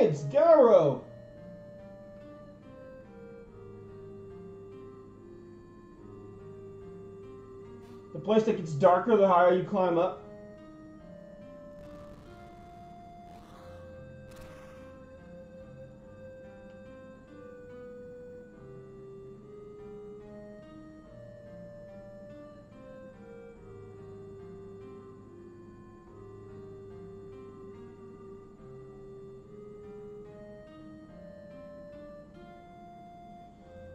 It's Garo! The place that gets darker the higher you climb up.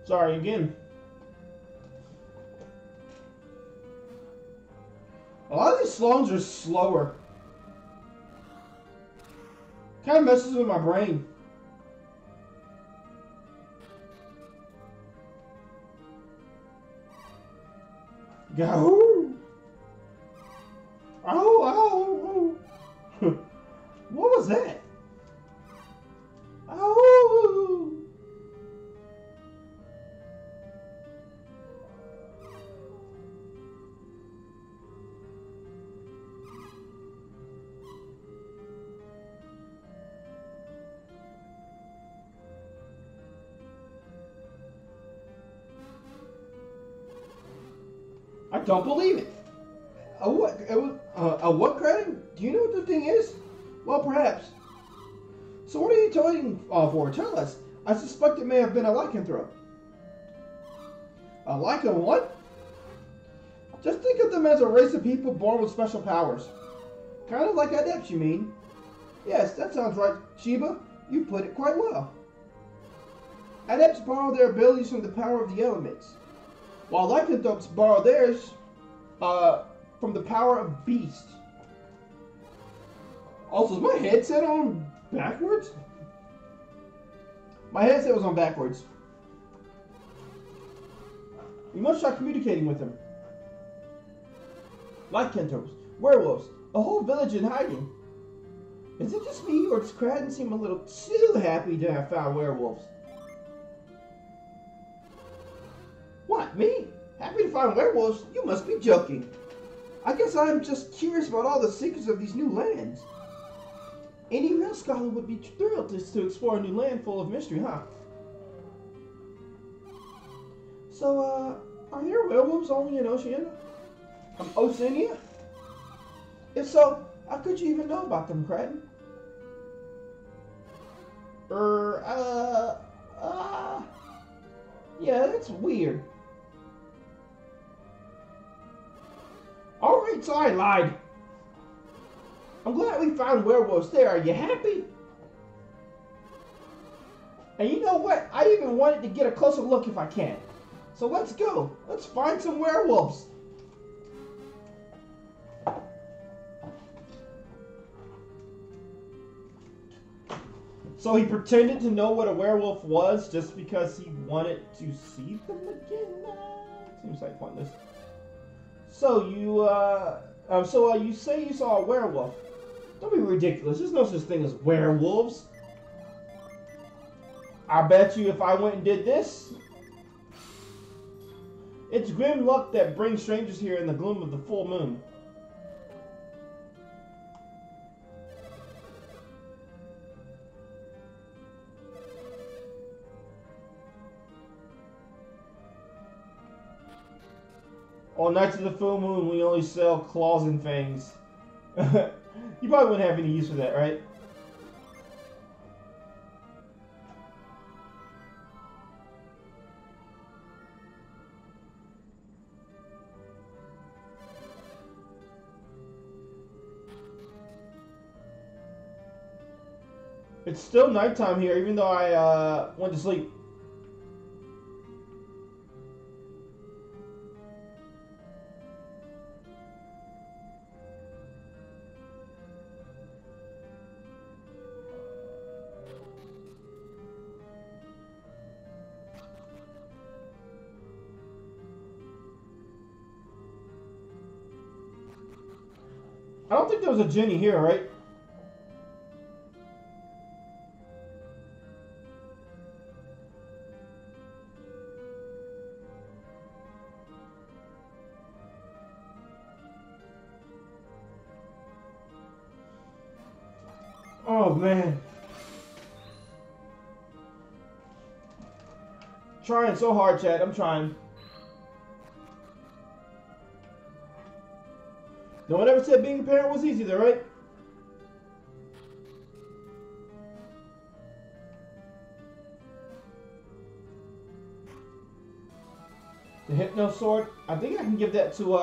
Sorry, again. A lot of these Sloans are slower. Kind of messes with my brain. Go. Oh, oh, oh. What was that? I don't believe it. What, Kraden? Do you know what the thing is? Well, perhaps. So what are you telling for? Tell us. I suspect it may have been a lycanthrope. A lycan what? Just think of them as a race of people born with special powers. Kind of like Adepts, you mean? Yes, that sounds right, Sheba. You put it quite well. Adepts borrow their abilities from the power of the elements, while lycanthropes borrow theirs from the power of beasts. Also, is my headset on backwards? My headset was on backwards. You must try communicating with them. Lycanthropes, werewolves, a whole village in hiding. Is it just me, or does Kraden seem a little too happy to have found werewolves? What, me? Happy to find werewolves? You must be joking. I guess I'm just curious about all the secrets of these new lands. Any real scholar would be thrilled to explore a new land full of mystery, huh? So, are there werewolves only in Oceania? Oceania? If so, how could you even know about them, Kraden? Yeah, that's weird. Alright, so I lied. I'm glad we found werewolves there. Are you happy? And you know what? I even wanted to get a closer look if I can. So let's go. Let's find some werewolves. So he pretended to know what a werewolf was just because he wanted to see them again? Seems like pointless. So you say you saw a werewolf. Don't be ridiculous. There's no such thing as werewolves. I bet you if I went and did this. It's grim luck that brings strangers here in the gloom of the full moon. On nights of the full moon, we only sell claws and fangs. You probably wouldn't have any use for that, right? It's still nighttime here, even though I went to sleep. I don't think there was a Jenny here, right? Oh, man. Trying so hard, Chad. I'm trying. No one ever said being a parent was easy, though, right? The Hypno Sword. I think I can give that to,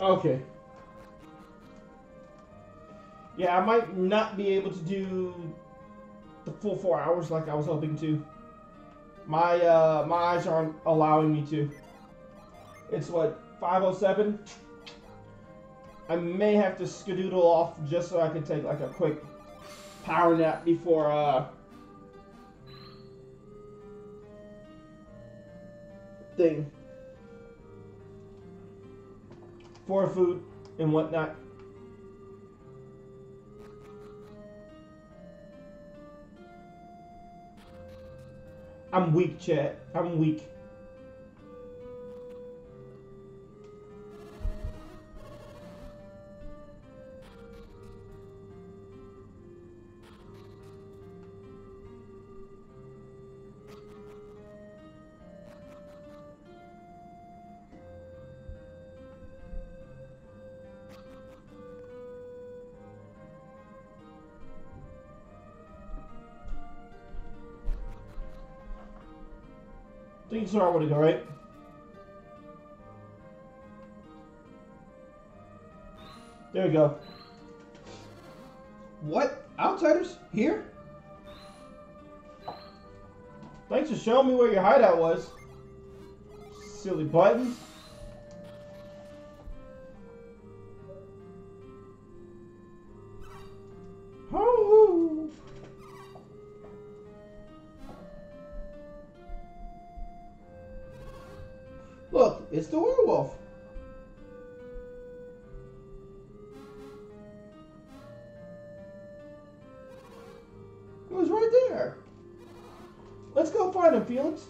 okay. Yeah, I might not be able to do the full 4 hours like I was hoping to. My my eyes aren't allowing me to. It's what, 5:07. I may have to skedoodle off just so I can take like a quick power nap before thing. For food and whatnot. I'm weak, chat. I'm weak. Things are all going to go right. There we go. What? Outsiders? Here? Thanks for showing me where your hideout was. Silly buttons. It's the werewolf. It was right there. Let's go find him, Felix.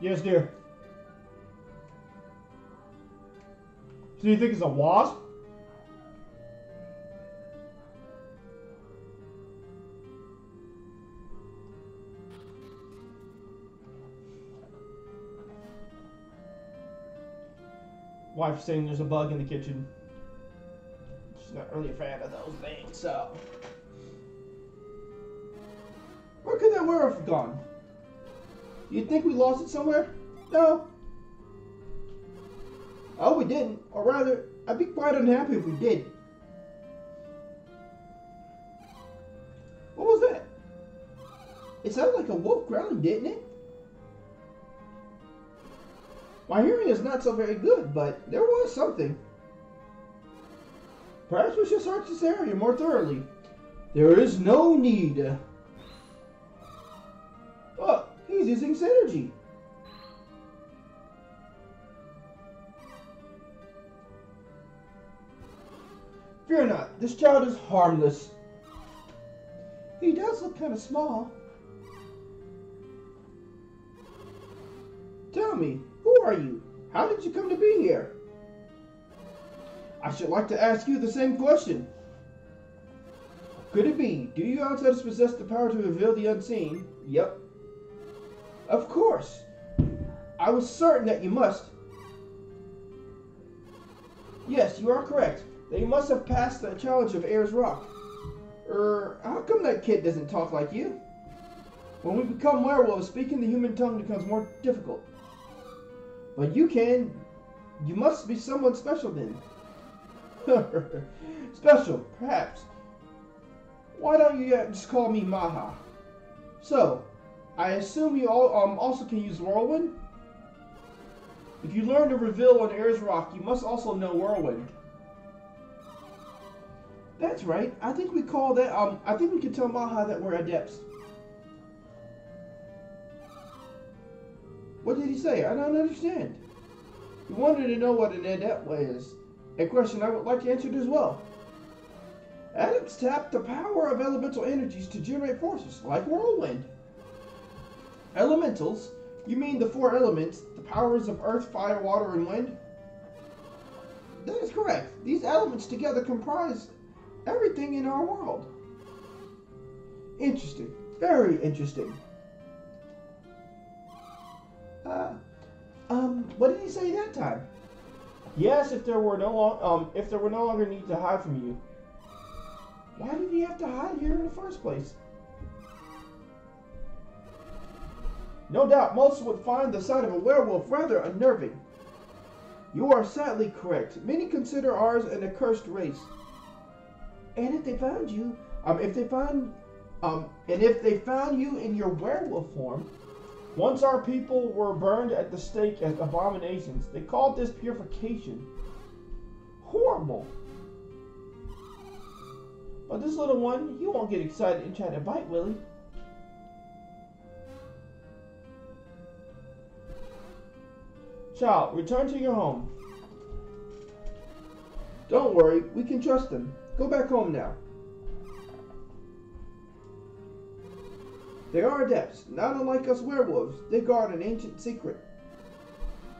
Yes, dear. So you think it's a wasp? Wife's saying there's a bug in the kitchen. She's not really a fan of those things, so. Where could that werewolf have gone? You think we lost it somewhere? No. Oh, we didn't. Or rather, I'd be quite unhappy if we did. What was that? It sounded like a wolf growling, didn't it? My hearing is not so very good, but there was something. Perhaps we should search this area more thoroughly. There is no need. Using synergy. Fear not, this child is harmless. He does look kind of small. Tell me, who are you? How did you come to be here? I should like to ask you the same question. Could it be, do you outsiders possess the power to reveal the unseen? Yep. Of course. I was certain that you must. Yes, you are correct. They must have passed the challenge of Air's Rock. How come that kid doesn't talk like you? When we become werewolves, speaking the human tongue becomes more difficult. But you can. You must be someone special then. Special, perhaps. Why don't you just call me Maha? So, I assume you all also can use Whirlwind? If you learn to reveal on Air's Rock, you must also know Whirlwind. That's right. I think we call that I think we can tell Maha that we're Adepts. What did he say? I don't understand. He wanted to know what an Adept was. A question I would like answered as well. Adepts tap the power of elemental energies to generate forces, like Whirlwind. Elementals? You mean the four elements, the powers of earth, fire, water, and wind? That is correct. These elements together comprise everything in our world. Interesting. Very interesting. What did he say that time? Yes, if there were no longer need to hide from you. Why did he have to hide here in the first place? No doubt most would find the sight of a werewolf rather unnerving. You are sadly correct. Many consider ours an accursed race. And if they found you, if they found you in your werewolf form. Once our people were burned at the stake as abominations, they called this purification. Horrible. But this little one, you won't get excited and try to bite, will he? Child, return to your home. Don't worry, we can trust them. Go back home now. They are adepts, not unlike us werewolves. They guard an ancient secret.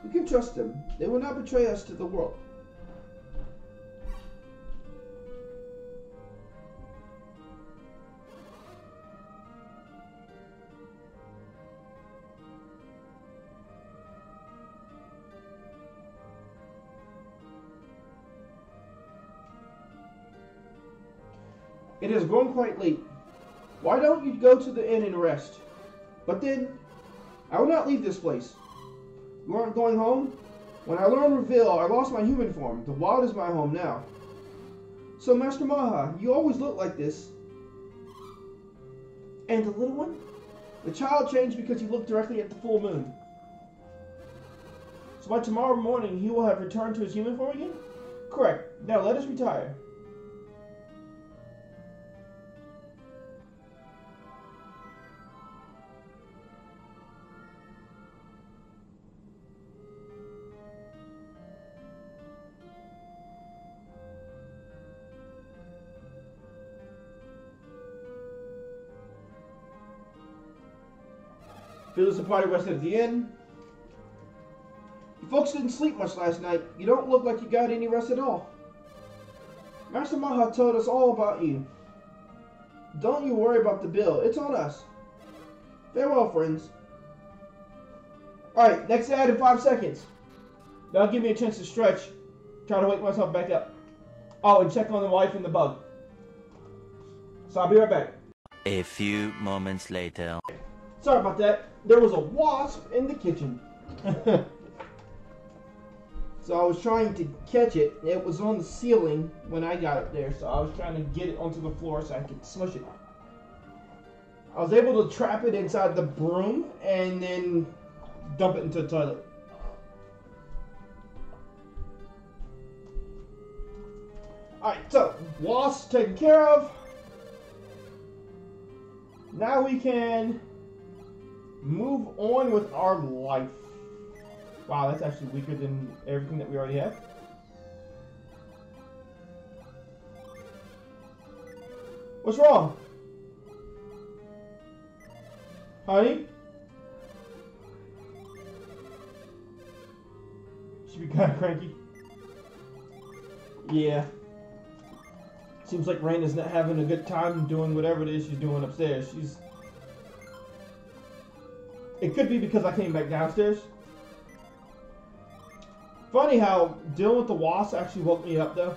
We can trust them. They will not betray us to the world. It has grown quite late. Why don't you go to the inn and rest? But then, I will not leave this place. You aren't going home? When I learned reveal, I lost my human form. The wild is my home now. So, Master Maha, you always look like this. And the little one? The child changed because he looked directly at the full moon. So by tomorrow morning, he will have returned to his human form again? Correct. Now let us retire. Felix and party rested at the inn. You folks didn't sleep much last night. You don't look like you got any rest at all. Master Maha told us all about you. Don't you worry about the bill. It's on us. Farewell, friends. Alright, next ad in 5 seconds. That'll give me a chance to stretch. Try to wake myself back up. Oh, and check on the wife and the bug. So I'll be right back. A few moments later. Sorry about that. There was a wasp in the kitchen. So I was trying to catch it. It was on the ceiling when I got up there. So I was trying to get it onto the floor so I could smush it. I was able to trap it inside the broom and then dump it into the toilet. Alright, so wasp taken care of. Now we can move on with our life. Wow, that's actually weaker than everything that we already have. What's wrong? Honey? Should be kind of cranky. Yeah. Seems like Raina's not having a good time doing whatever it is she's doing upstairs. It could be because I came back downstairs. Funny how dealing with the wasp actually woke me up though.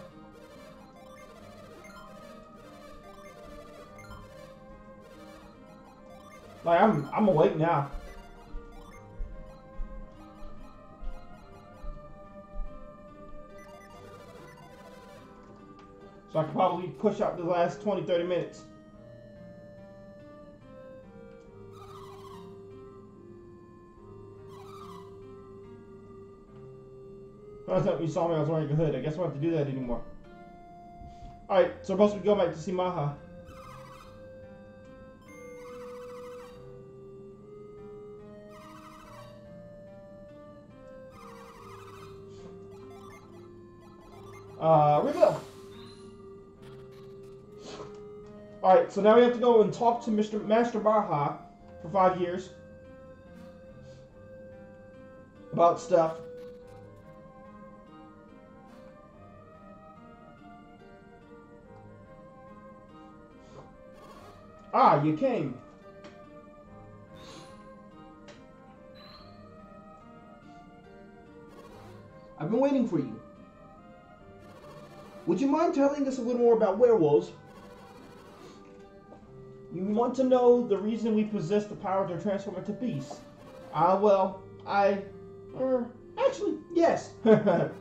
Like I'm awake now. So I can probably push out the last 20-30 minutes. Last time you saw me, I was wearing a hood. I guess I don't have to do that anymore. Alright, so we're supposed to go back to see Maha. We go. Alright, so now we have to go and talk to Mr. Master Maha for 5 years about stuff. Ah, you came. I've been waiting for you. Would you mind telling us a little more about werewolves? You want to know the reason we possess the power to transform into beasts? Actually, yes. Do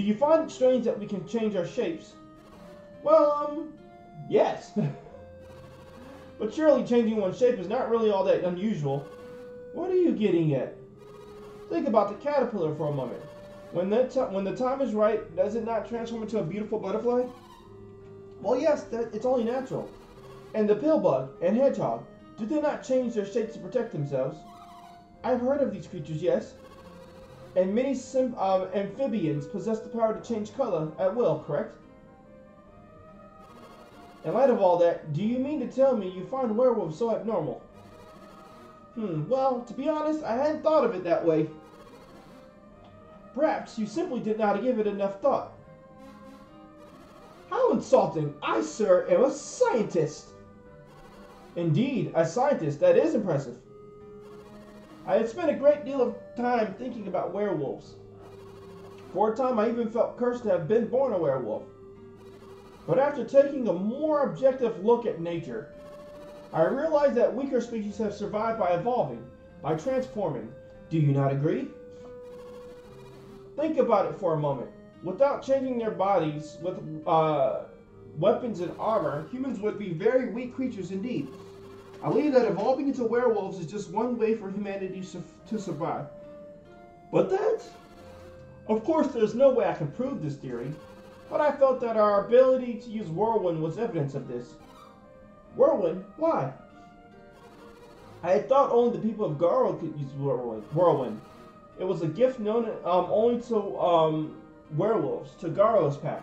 you find it strange that we can change our shapes? Well, yes. But surely changing one's shape is not really all that unusual. What are you getting at? Think about the caterpillar for a moment. When the time is right, does it not transform into a beautiful butterfly? Well, yes, it's only natural. And the pillbug and hedgehog, do they not change their shapes to protect themselves? I've heard of these creatures, yes. And many amphibians possess the power to change color at will, correct? In light of all that, do you mean to tell me you find werewolves so abnormal? Well, to be honest, I hadn't thought of it that way. Perhaps you simply did not give it enough thought. How insulting! I, sir, am a scientist! Indeed, a scientist. That is impressive. I had spent a great deal of time thinking about werewolves. For a time, I even felt cursed to have been born a werewolf. But after taking a more objective look at nature, I realized that weaker species have survived by evolving, by transforming. Do you not agree? Think about it for a moment. Without changing their bodies with weapons and armor, humans would be very weak creatures indeed. I believe that evolving into werewolves is just one way for humanity to survive. But that? Of course, there's no way I can prove this theory, but I felt that our ability to use Whirlwind was evidence of this. Whirlwind? Why? I had thought only the people of Garo could use Whirlwind. It was a gift known only to werewolves, to Garo's pack.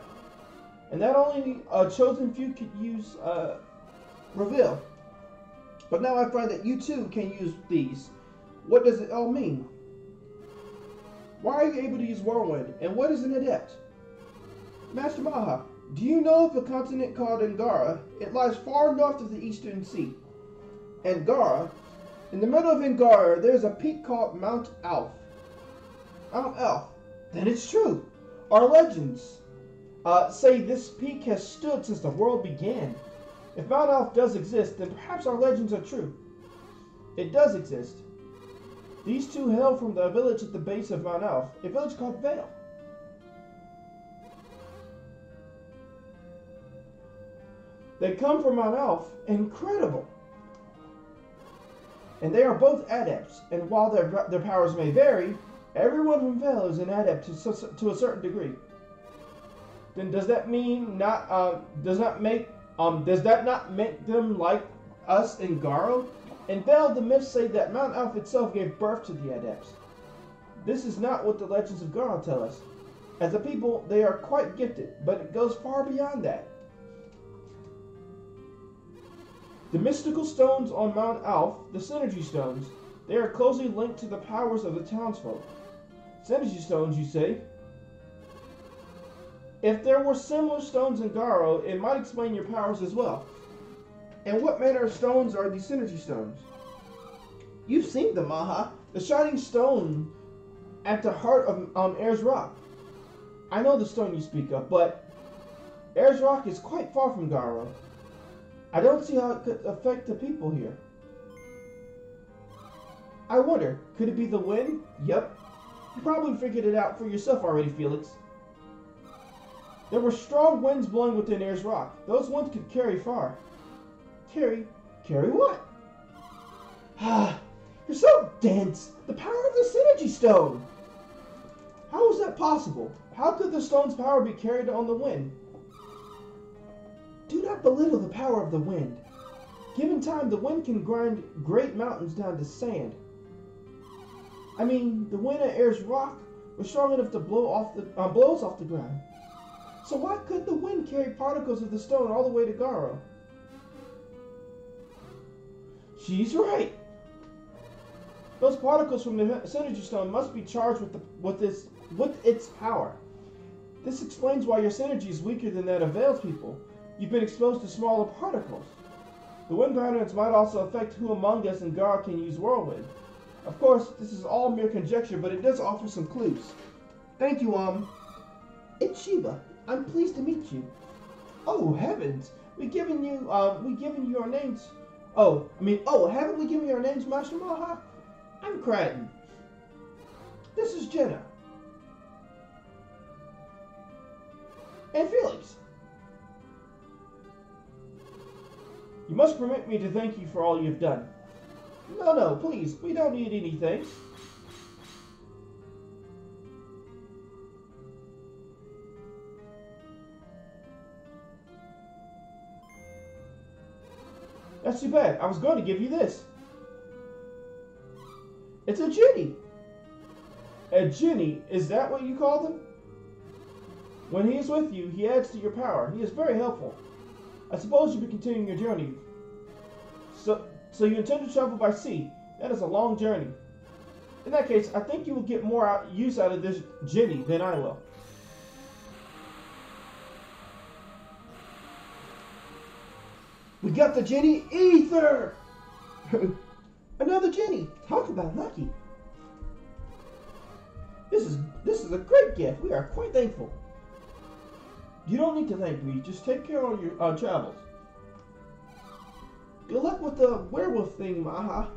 And that only a chosen few could use reveal. But now I find that you too can use these. What does it all mean? Why are you able to use Whirlwind, and what is an adept? Master Maha, do you know of a continent called Angara? It lies far north of the Eastern Sea. Angara? In the middle of Angara, there's a peak called Mount Elf. Mount Elf. Then it's true. Our legends say this peak has stood since the world began. If Mount Elf does exist, then perhaps our legends are true. It does exist. These two hail from the village at the base of Mount Elf, a village called Vale. They come from Mount Elf. Incredible. And they are both adepts, and while their powers may vary, everyone from Vale is an adept to a certain degree. Then does that mean not does that not make them like us in Garo? In Vale, the myths say that Mount Elf itself gave birth to the adepts. This is not what the legends of Garo tell us. As a people, they are quite gifted, but it goes far beyond that. The mystical stones on Mount Elf, the Synergy Stones, they are closely linked to the powers of the townsfolk. Synergy Stones, you say? If there were similar stones in Garo, it might explain your powers as well. And what manner of stones are these Synergy Stones? You've seen them, Maha. The shining stone at the heart of Air's Rock. I know the stone you speak of, but Air's Rock is quite far from Garo. I don't see how it could affect the people here. I wonder, could it be the wind? Yep. You probably figured it out for yourself already, Felix. There were strong winds blowing within Air's Rock. Those winds could carry far. Carry what? Ah, you're so dense. The power of the Synergy Stone. How is that possible? How could the stone's power be carried on the wind? Do not belittle the power of the wind. Given time, the wind can grind great mountains down to sand. I mean, the wind at Air's Rock was strong enough to blow off the blows off the ground. So why could the wind carry particles of the stone all the way to Garo? She's right. Those particles from the Synergy Stone must be charged with its power. This explains why your synergy is weaker than that of Vale's people. You've been exposed to smaller particles. The wind patterns might also affect who among us in Garo can use Whirlwind. Of course, this is all mere conjecture, but it does offer some clues. Thank you, It's Sheba. I'm pleased to meet you. Oh heavens, we given you our names. Haven't we given you our names, Master Maha? I'm Kraden. This is Jenna. And Felix. You must permit me to thank you for all you've done. No, please. We don't need anything. That's too bad. I was going to give you this. It's a Jenny. A Jenny? Is that what you call them? When he is with you, he adds to your power. He is very helpful. I suppose you'll be continuing your journey. So you intend to travel by sea. That is a long journey. In that case, I think you will get more use out of this Jenny than I will. We got the Jenny Ether! Another Jenny! Talk about lucky! This is a great gift. We are quite thankful. You don't need to thank me. Just take care of your travels. Good luck with the werewolf thing, Maha.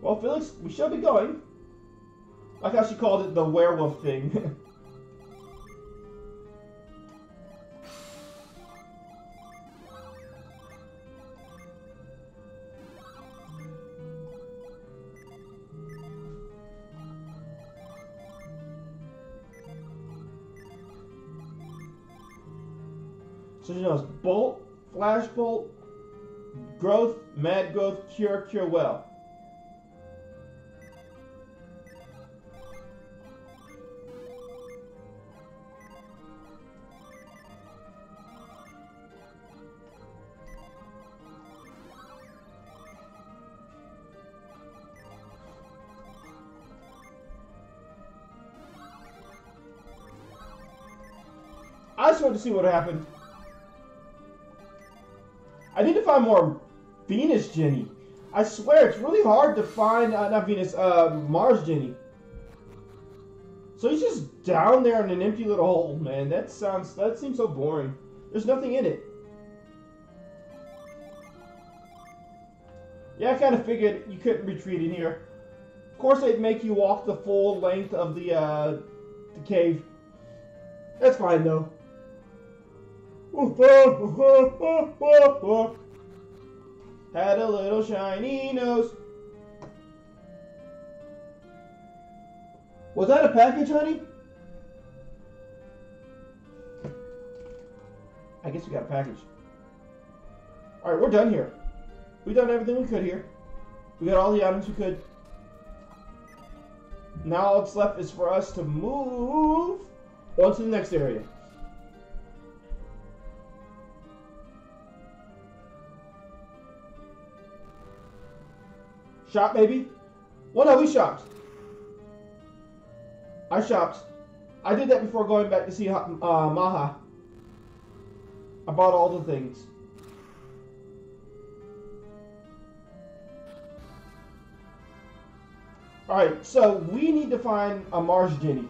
Well, Felix, we shall be going. Like how she called it the werewolf thing. So she knows bolt, flash bolt, growth, mad growth, cure well. I just wanted to see what happened. I need to find more Venus Jenny. I swear, it's really hard to find, Mars Jenny. So he's just down there in an empty little hole, man. That seems so boring. There's nothing in it. Yeah, I kind of figured you couldn't retreat in here. Of course, they'd make you walk the full length of the cave. That's fine, though. Had a little shiny nose. Was that a package, honey? I guess we got a package. Alright, we're done here. We've done everything we could here. We got all the items we could. Now all that's left is for us to move on to the next area. Shop, baby? Well, no, we shopped. I shopped. I did that before going back to see Maha. I bought all the things. Alright, so we need to find a Mars Jenny.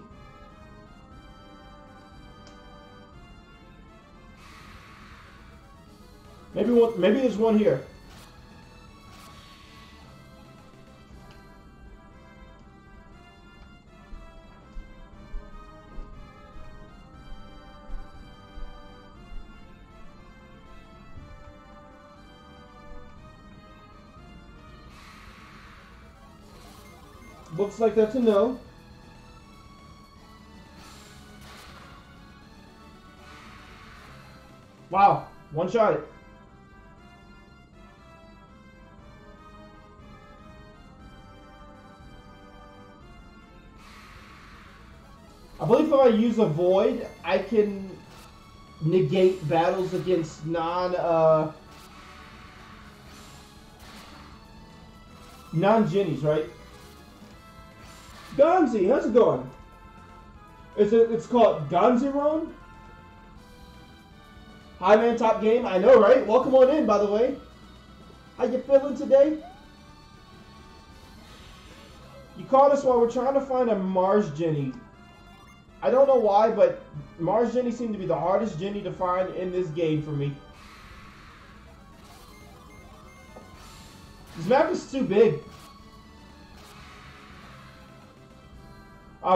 Maybe there's one here. Looks like that's a no. Wow, one shot it. I believe if I use a void, I can negate battles against non-Jennies, right? Ganzi, how's it going? It's called Ganzirone. Hi man, top game. I know, right? Welcome on in, by the way. How you feeling today? You called us while we're trying to find a Mars Jenny. I don't know why, but Mars Jenny seemed to be the hardest Jenny to find in this game for me. This map is too big.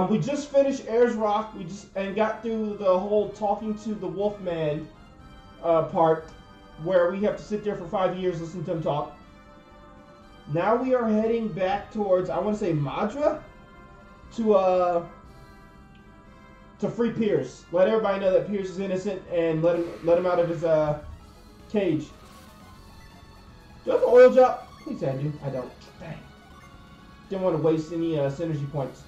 We just finished Air's Rock. We just got through the whole talking to the Wolfman part, where we have to sit there for 5 years listening to him talk. Now we are heading back towards, I want to say Madra, to free Pierce. Let everybody know that Pierce is innocent and let him out of his cage. Do I have an oil drop? Please, I do. I don't. Dang. Didn't want to waste any synergy points.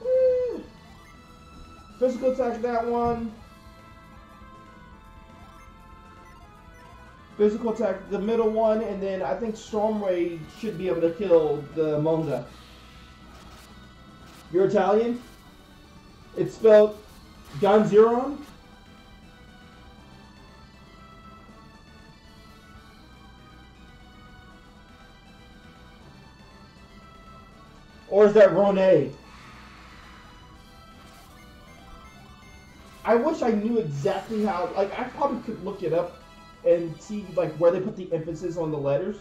Woo. Physical attack that one. Physical attack the middle one, and then I think Storm Ray should be able to kill the Monza. You're Italian? It's spelled Ganzirone. Or is that Rone? I wish I knew exactly how, like, I probably could look it up and see, like, where they put the emphasis on the letters.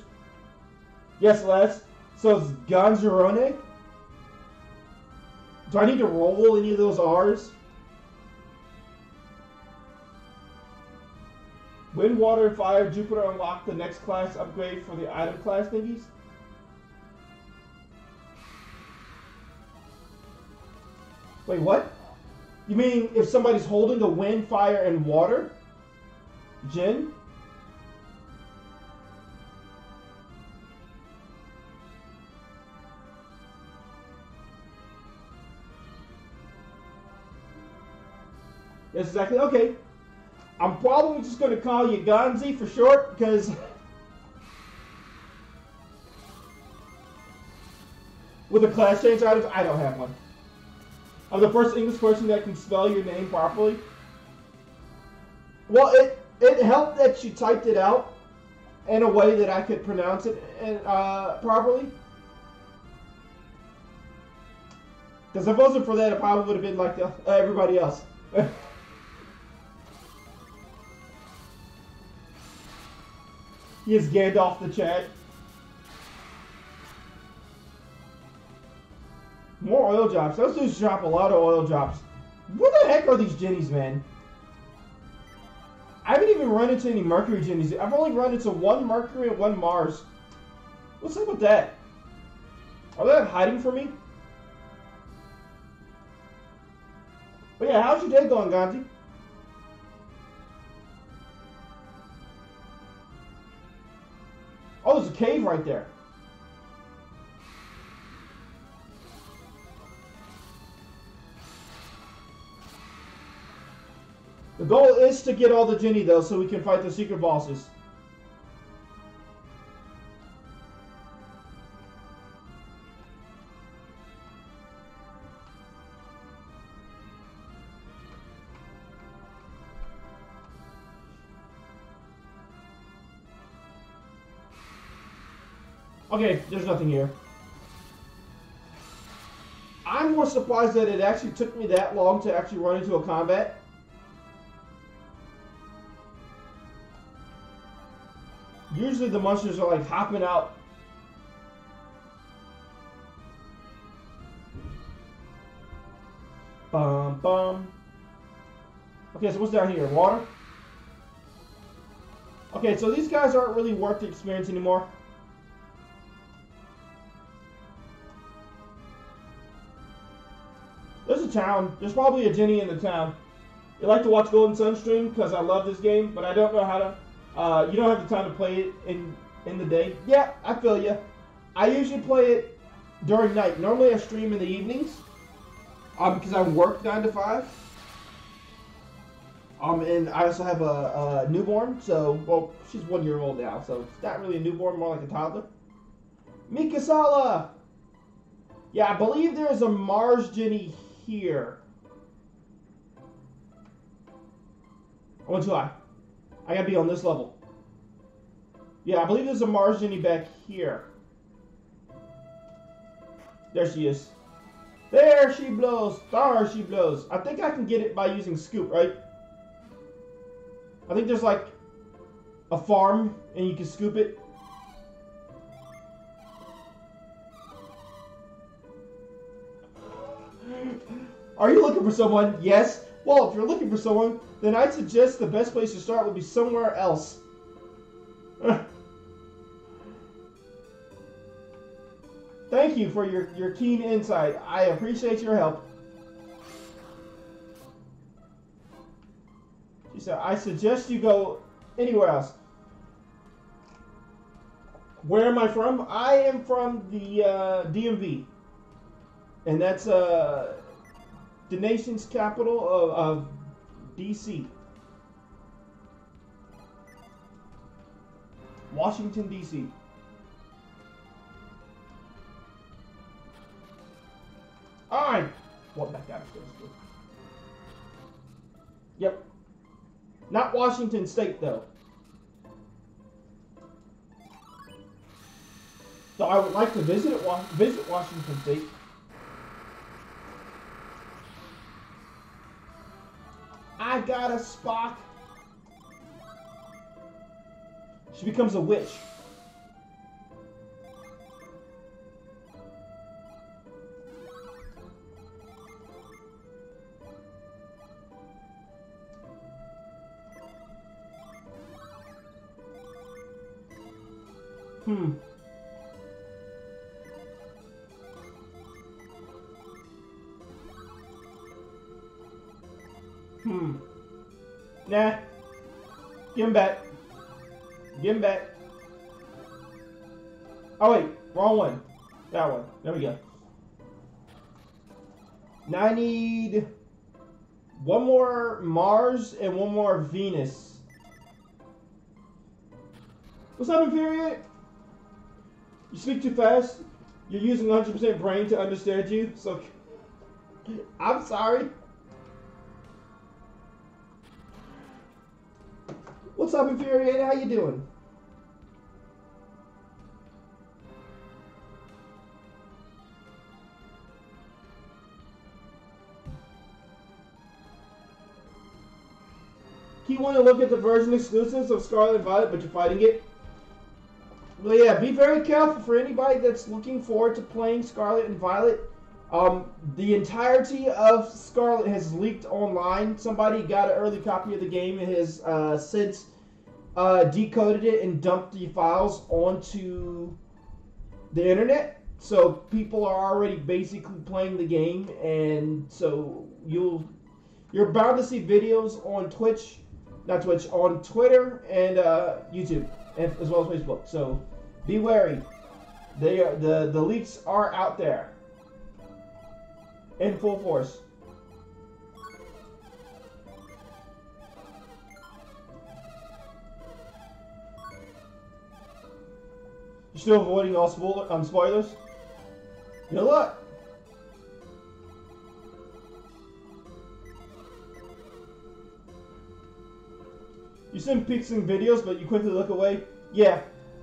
Yes, Les. So it's Ganzirone. Do I need to roll any of those R's? Wind, Water, Fire, Jupiter unlock the next class upgrade for the item class thingies. Wait, what? You mean if somebody's holding the Wind, Fire, and Water? Jin? That's exactly, okay. I'm probably just going to call you Ganzi for short, because... with a class change item, I don't have one. I'm the first English person that can spell your name properly. Well, it helped that you typed it out in a way that I could pronounce it and, properly. Because if it wasn't for that, it probably would have been like everybody else. He is Gandalf the chat. More oil drops. Those dudes drop a lot of oil drops. What the heck are these Jennies, man? I haven't even run into any Mercury Jennies. I've only run into one Mercury and one Mars. What's up with that? Are they hiding from me? But yeah, how's your day going, Gandhi? Oh, there's a cave right there. The goal is to get all the Jenny, though, so we can fight the secret bosses. Okay, there's nothing here. I'm more surprised that it actually took me that long to actually run into a combat. Usually the monsters are like hopping out. Bum bum. Okay, so what's down here? Water? Okay, so these guys aren't really worth the experience anymore. town. There's probably a Jenny in the town. You like to watch Golden Sun stream because I love this game, but I don't know how to. You don't have the time to play it in the day. Yeah, I feel you. I usually play it during night. Normally I stream in the evenings because I work 9 to 5. And I also have a newborn, so, well, she's 1 year old now, so it's not really a newborn, more like a toddler. Mikasala! Yeah, I believe there is a Mars Jenny here. I want you to lie. I gotta be on this level. Yeah, I believe there's a Mars Jenny back here. There she is. There she blows. There she blows. I think I can get it by using Scoop, right? I think there's like a farm and you can scoop it. Are you looking for someone? Yes. Well, if you're looking for someone, then I'd suggest the best place to start would be somewhere else. Thank you for your keen insight. I appreciate your help. She said, I suggest you go anywhere else. Where am I from? I am from the DMV. And that's the nation's capital of DC. Washington, DC. I walk back downstairs. Yep. Not Washington State, though. So I would like to visit Washington State. I got a Spock. She becomes a witch. Nah. Give him back. Give him back. Oh wait, wrong one. That one. There we go. Now I need one more Mars and one more Venus. What's up, Imperial? You speak too fast. You're using 100% brain to understand you, so I'm sorry. What's up, Infuriated? How you doing? Keep wanting to look at the version exclusives of Scarlet and Violet, but you're fighting it. Well, yeah, be very careful for anybody that's looking forward to playing Scarlet and Violet. The entirety of Scarlet has leaked online. Somebody got an early copy of the game and has since decoded it and dumped the files onto the internet. So people are already basically playing the game, and so you're bound to see videos on Twitch, not Twitch, on Twitter and YouTube, and, as well as Facebook. So be wary. They are, the leaks are out there. In full force. You're still avoiding all spoilers? Good luck! You send pics and videos, but you quickly look away? Yeah.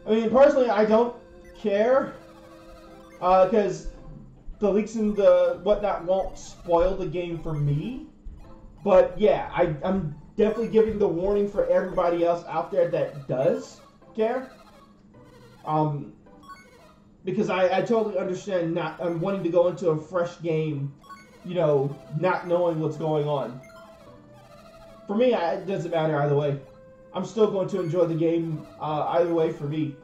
I mean, personally, I don't care. Because the leaks and the whatnot won't spoil the game for me, but yeah, I'm definitely giving the warning for everybody else out there that does care, because I totally understand not wanting to go into a fresh game, you know, not knowing what's going on. For me, it doesn't matter either way. I'm still going to enjoy the game either way for me.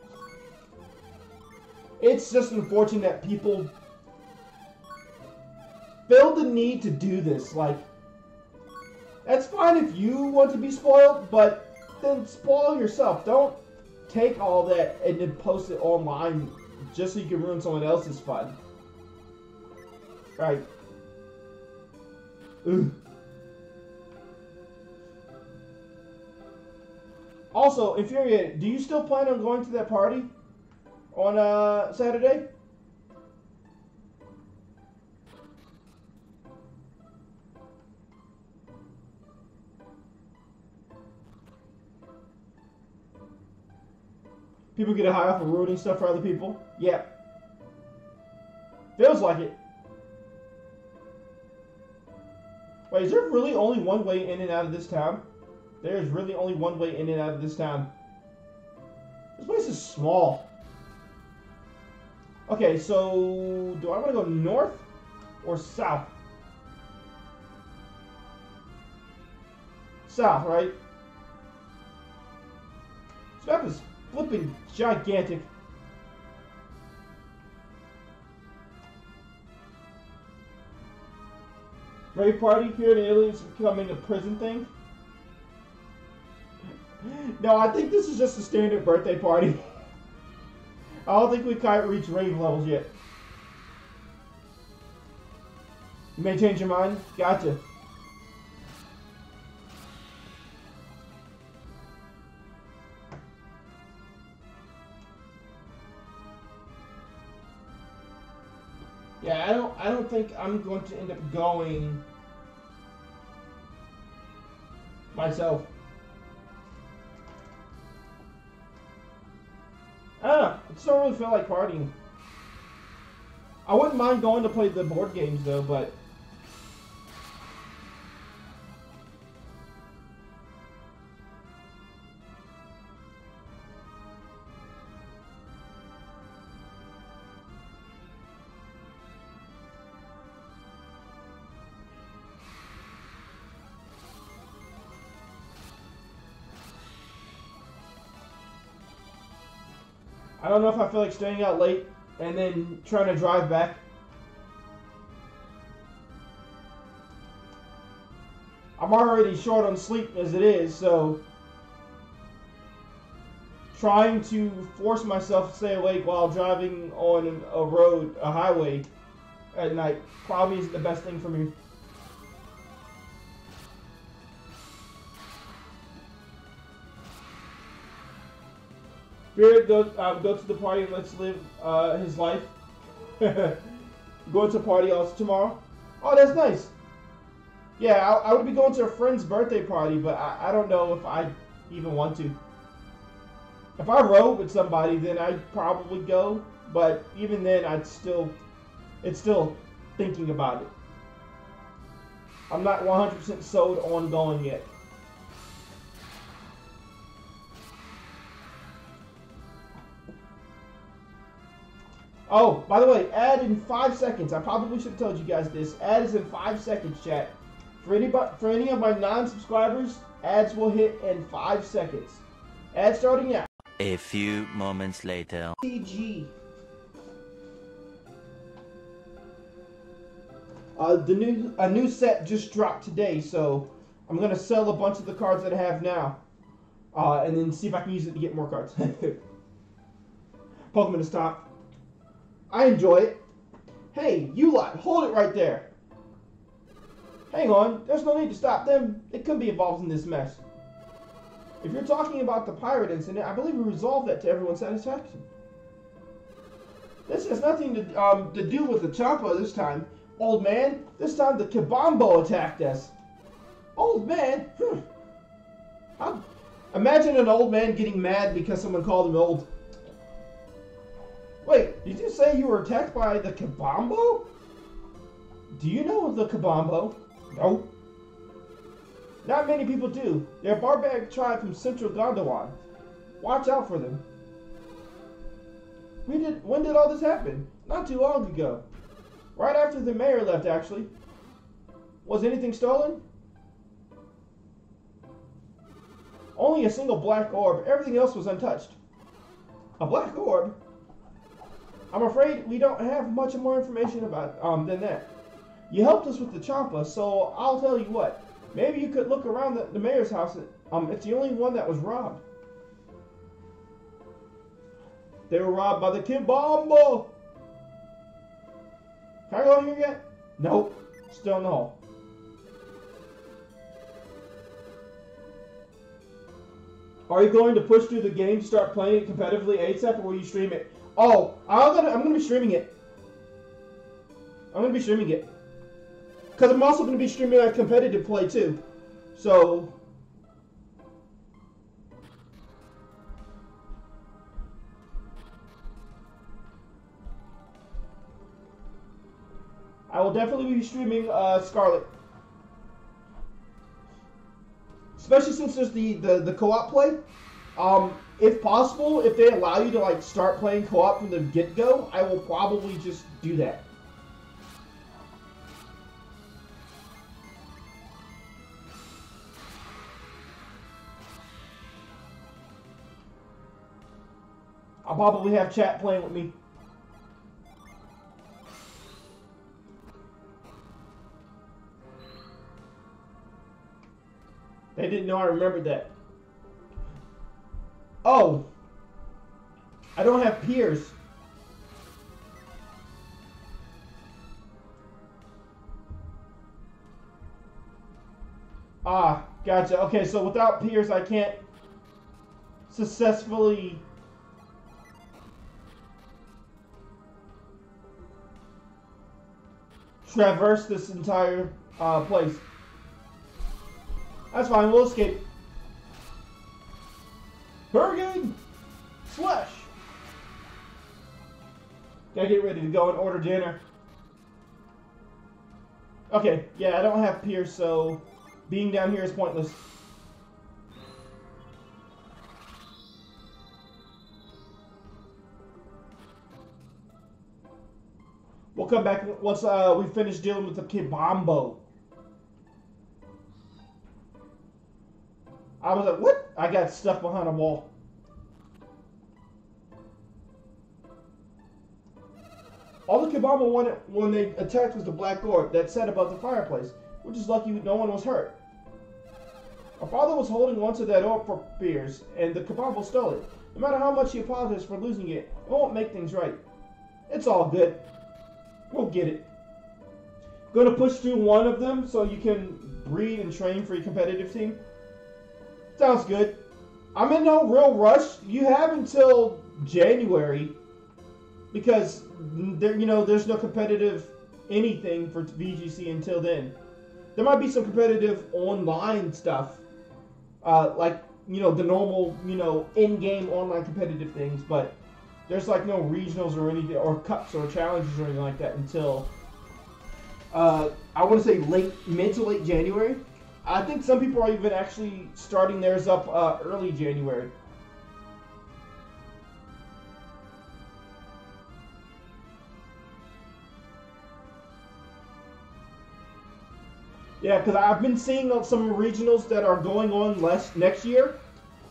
It's just unfortunate that people feel the need to do this. Like, that's fine if you want to be spoiled, but then spoil yourself. Don't take all that and then post it online just so you can ruin someone else's fun. Right. Ugh. Also, Infuriated, do you still plan on going to that party on Saturday? People get high off of ruining stuff for other people. Yeah. Feels like it. Wait, is there really only one way in and out of this town? There's really only one way in and out of this town. This place is small. Okay, so do I want to go north or south? South, right? This map is flipping gigantic. Rave party here in aliens becoming a prison thing? No, I think this is just a standard birthday party. I don't think we quite reached rave levels yet. You may change your mind? Gotcha. Yeah, I don't think I'm going to end up going myself. I don't know. I just don't really feel like partying. I wouldn't mind going to play the board games though, but I don't know if I feel like staying out late and then trying to drive back. I'm already short on sleep as it is, so trying to force myself to stay awake while driving on a road, a highway at night probably isn't the best thing for me. Spirit goes go to the party and let's live his life. Going to a party also tomorrow. Oh, that's nice. Yeah, I would be going to a friend's birthday party, but I don't know if I even want to. If I rode with somebody, then I'd probably go. But even then, it's still thinking about it. I'm not 100% sold on going yet. Oh, by the way, ad in 5 seconds. I probably should have told you guys this. Ad is in 5 seconds, chat. For any of my non-subscribers, ads will hit in 5 seconds. Ad starting now. A few moments later. CG. A new set just dropped today, so I'm gonna sell a bunch of the cards that I have now, and then see if I can use it to get more cards. Pokemon is top. I enjoy it. Hey, you lot, hold it right there. Hang on, there's no need to stop them. They couldn't be involved in this mess. If you're talking about the pirate incident, I believe we resolved that to everyone's satisfaction. This has nothing to do with the Champa this time, old man. This time the Kibombo attacked us. Old man? Imagine an old man getting mad because someone called him old. Wait, did you say you were attacked by the Kibombo? Do you know the Kibombo? No. Not many people do. They're a barbaric tribe from central Gondowan. Watch out for them. When did all this happen? Not too long ago. Right after the mayor left, actually. Was anything stolen? Only a single black orb. Everything else was untouched. A black orb? I'm afraid we don't have much more information about than that. You helped us with the Champa, so I'll tell you what. Maybe you could look around the mayor's house. It's the only one that was robbed. They were robbed by the Kibombo. Can I go in here yet? Nope. Still no. Are you going to push through the game, start playing it competitively ASAP, or will you stream it? Oh, I'm going to be streaming it. Because I'm also going to be streaming a competitive play, too. So... I will definitely be streaming Scarlet. Especially since there's the co-op play. If possible, if they allow you to like start playing co-op from the get-go, I will probably just do that. I'll probably have chat playing with me. They didn't know I remembered that. Oh. I don't have Piers. Ah, gotcha. Okay, so without Piers, I can't successfully... traverse this entire place. That's fine, we'll escape. Hurricane! Slash! Gotta get ready to go and order dinner. Okay, yeah, I don't have Pierce, so being down here is pointless. We'll come back once we finish dealing with the Kibombo. I was like, what? I got stuck behind a wall. All the Kibombo wanted when they attacked was the black orb that sat above the fireplace. We're just lucky no one was hurt. Our father was holding onto that orb for Pierce, and the Kibombo stole it. No matter how much he apologized for losing it, it won't make things right. It's all good. We'll get it. Gonna push through one of them so you can breed and train for your competitive team. Sounds good. I'm in no real rush. You have until January because there, you know, there's no competitive anything for VGC until then. There might be some competitive online stuff, like you know the normal you know in-game online competitive things, but there's like no regionals or anything or cups or challenges or anything like that until I want to say mid to late January. I think some people are even actually starting theirs up early January. Yeah, because I've been seeing some regionals that are going on next year.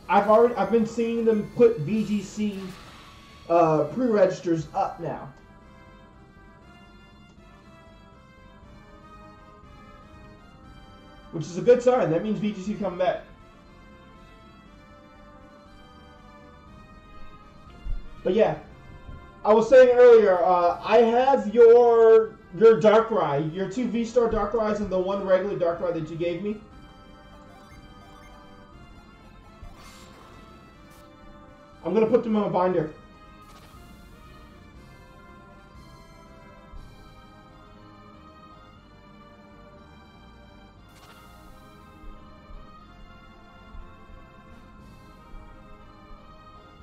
I've been seeing them put VGC pre-registers up now. Which is a good sign. That means VGC coming back. But yeah, I was saying earlier, I have your Darkrai, your 2 V-Star Darkrai's and the 1 regular Darkrai that you gave me. I'm gonna put them in a binder.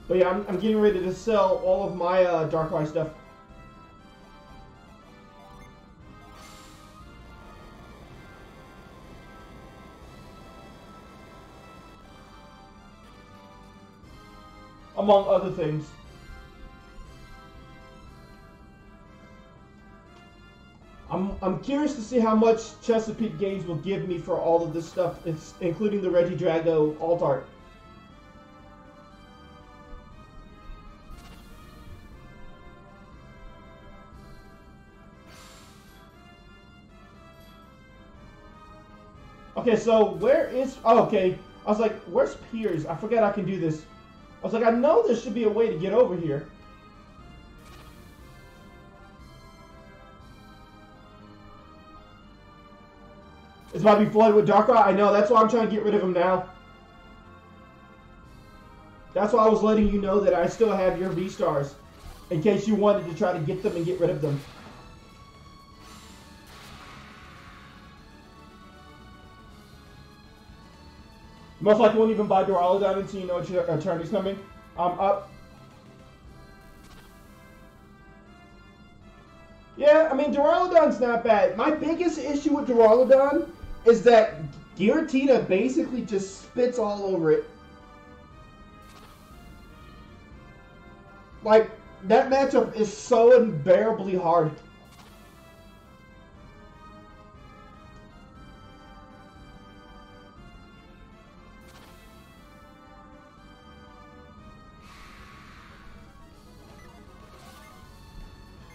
But yeah, I'm getting ready to sell all of my Darkrai stuff. Among other things. I'm curious to see how much Chesapeake Games will give me for all of this stuff, including the Regidrago alt art. Okay, so where is... Oh, okay. I was like, where's Piers? I forgot I can do this. I was like, I know there should be a way to get over here. This might be flooded with Darkrai. I know, that's why I'm trying to get rid of him now. That's why I was letting you know that I still have your V-Stars. In case you wanted to try to get them and get rid of them. Most likely won't even buy Duraludon until you know your attorney's coming. I'm up. Yeah, I mean, Duraludon's not bad. My biggest issue with Duraludon is that Giratina basically just spits all over it. Like, that matchup is so unbearably hard.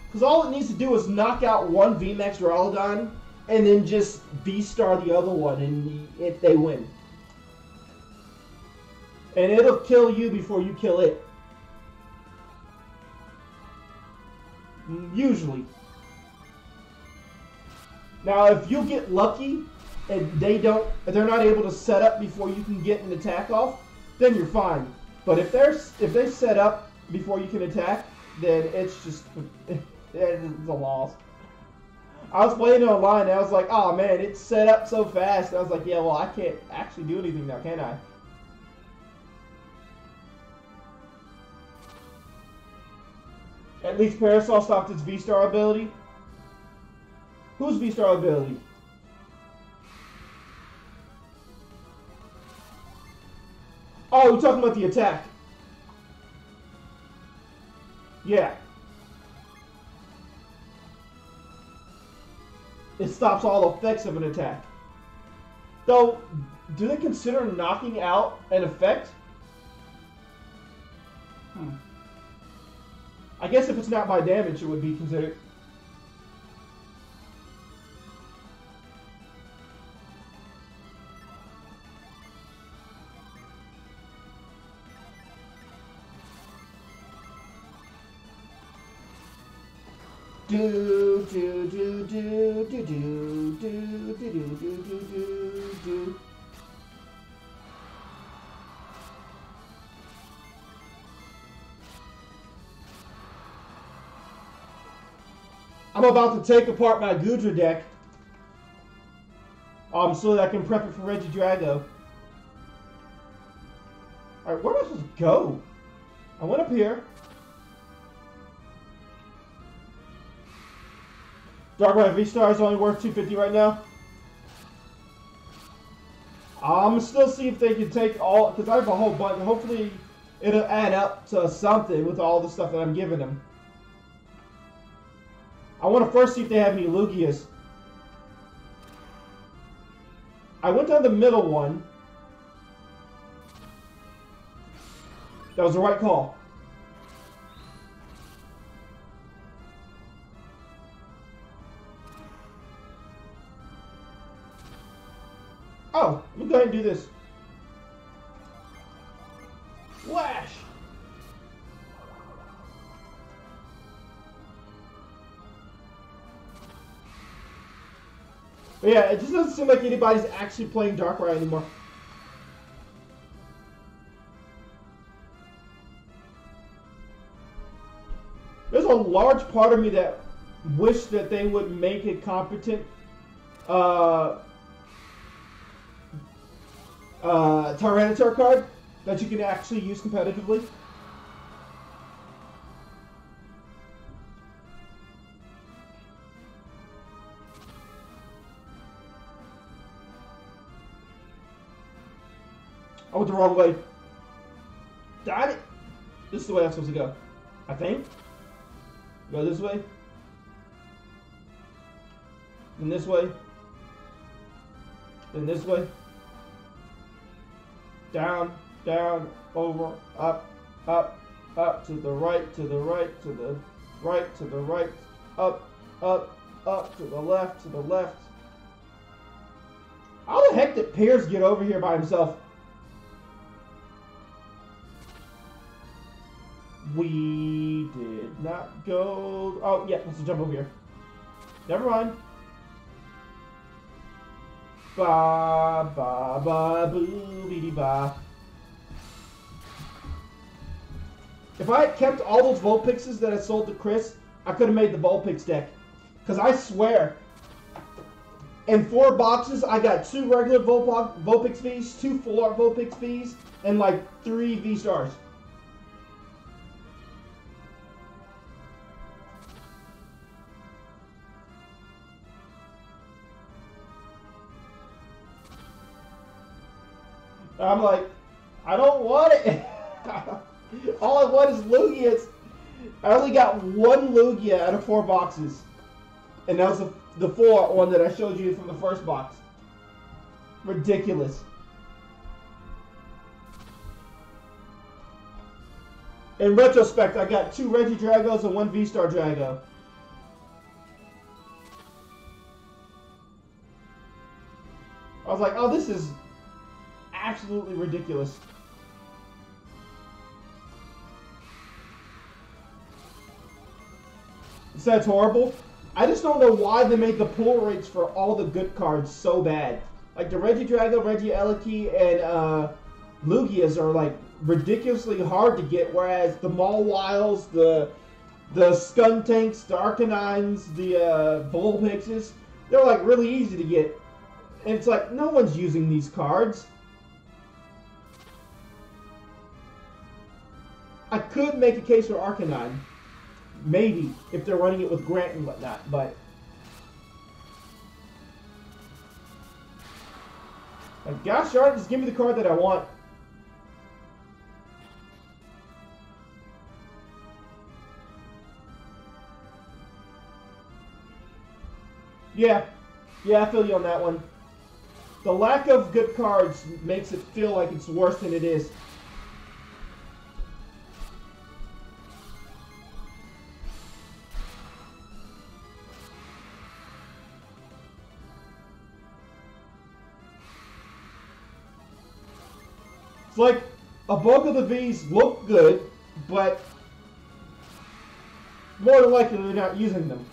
Because all it needs to do is knock out one VMAX Duraludon and then just V-Star the other one and if they win. And it'll kill you before you kill it. Usually. Now, if you get lucky and they don't, they're not able to set up before you can get an attack off, then you're fine. But if they set up before you can attack, then it's just it's a loss. I was playing online and I was like, oh man, it's set up so fast. And I was like, yeah, well, I can't actually do anything now, can I? At least Parasol stopped its V-Star ability. Whose V-Star ability? Oh, we're talking about the attack. Yeah. It stops all effects of an attack. Though, do they consider knocking out an effect? I guess if it's not by damage, it would be considered. Do do do do do do do do do do do do. I'm about to take apart my Goodra deck so that I can prep it for Regidrago. Alright, where do I supposed to go? I went up here. Darkrai V-Star is only worth 250 right now. I'm still see if they can take all, because I have a whole bunch. Hopefully it'll add up to something with all the stuff that I'm giving them. I want to first see if they have any Lugias. I went down the middle one. That was the right call. Oh, let me go ahead and do this. Flash! But yeah, it just doesn't seem like anybody's actually playing Darkrai anymore. There's a large part of me that wished that they would make it competent Tyranitar card that you can actually use competitively. I went the wrong way. Got it. This is the way I'm supposed to go. I think. Go this way. Then this way. Then this way. Down, down, over, up, up, up, to the right, to the right, to the right, to the right, up, up, up, to the left, to the left. I would heck did Piers get over here by himself? We did not go... Oh, yeah, let's jump over here. Never mind. Ba, ba, ba, boo, beady, ba. If I had kept all those Vulpixes that I sold to Chris, I could have made the Vulpix deck. Because I swear, in 4 boxes, I got 2 regular Vulpix Vs, 2 full art Vulpix Vs, and like 3 V-Stars. I'm like, I don't want it. All I want is Lugias. I only got 1 Lugia out of 4 boxes. And that was the full art one that I showed you from the first box. Ridiculous. In retrospect, I got 2 Regidragos and 1 V-Star Drago. I was like, oh, this is absolutely ridiculous. So that's horrible. I just don't know why they made the pull rates for all the good cards so bad. Like the Regidrago, Regieleki, and Lugias are like ridiculously hard to get, whereas the Mawile, the Skuntanks, the Arcanines, the Vulpixes, they're like really easy to get. And it's like no one's using these cards. I could make a case for Arcanine. Maybe, if they're running it with Grant and whatnot, but... Like, gosh darn, just give me the card that I want. Yeah. Yeah, I feel you on that one. The lack of good cards makes it feel like it's worse than it is. Like, a bulk of the V's look good, but more than likely they're not using them.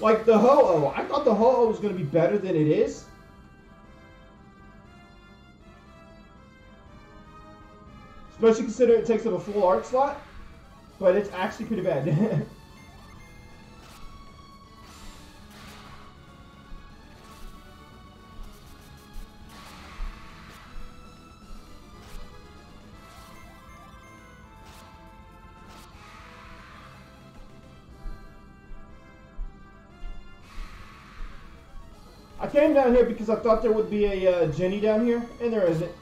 Like the Ho-Oh. I thought the Ho-Oh was going to be better than it is. Especially considering it takes up a full art slot. But it's actually pretty bad. I came down here because I thought there would be a Jenny down here, and there isn't.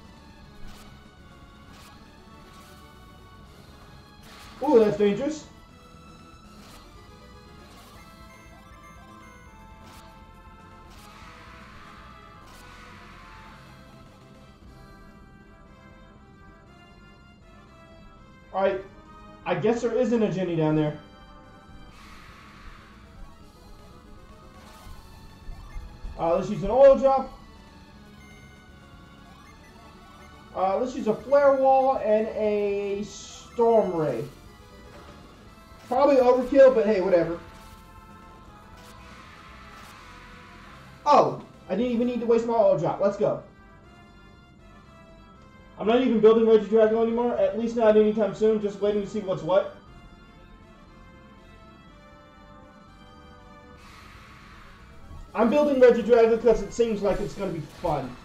Ooh, that's dangerous. Alright, I guess there isn't a Jenny down there. Let's use an oil drop. Let's use a flare wall and a storm ray. Probably overkill, but hey, whatever. Oh, I didn't even need to waste my oil drop. Let's go. I'm not even building Regidrago anymore, at least not anytime soon. Just waiting to see what's what. I'm building Regidrago because it seems like it's going to be fun.